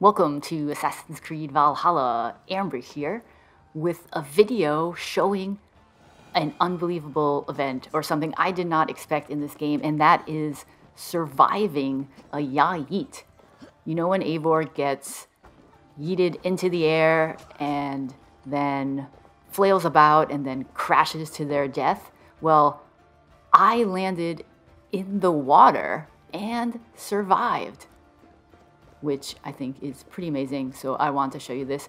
Welcome to Assassin's Creed Valhalla. Amber here with a video showing an unbelievable event, or something I did not expect in this game, and that is surviving a yeet. You know when Eivor gets yeeted into the air and then flails about and then crashes to their death? Well, I landed in the water and survived, which I think is pretty amazing, so I want to show you this.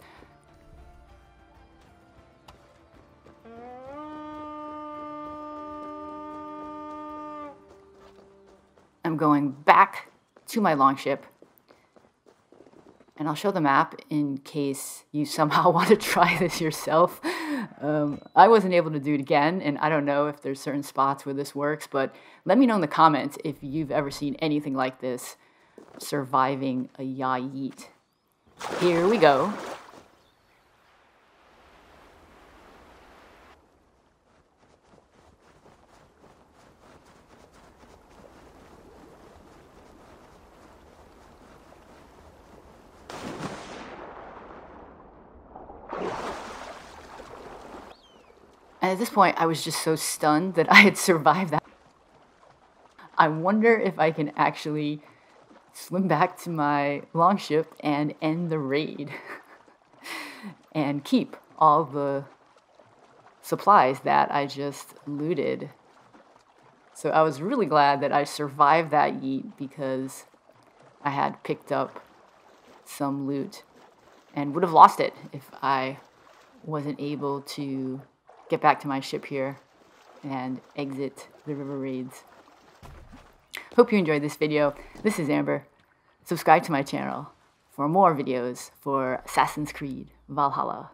I'm going back to my longship, and I'll show the map in case you somehow want to try this yourself. I wasn't able to do it again, and I don't know if there's certain spots where this works, but let me know in the comments if you've ever seen anything like this. Surviving a yeet. Here we go. And at this point, I was just so stunned that I had survived that. I wonder if I can actually swim back to my longship and end the raid and keep all the supplies that I just looted. So I was really glad that I survived that yeet, because I had picked up some loot and would have lost it if I wasn't able to get back to my ship here and exit the River Raids. Hope you enjoyed this video. This is Amber. Subscribe to my channel for more videos for Assassin's Creed Valhalla.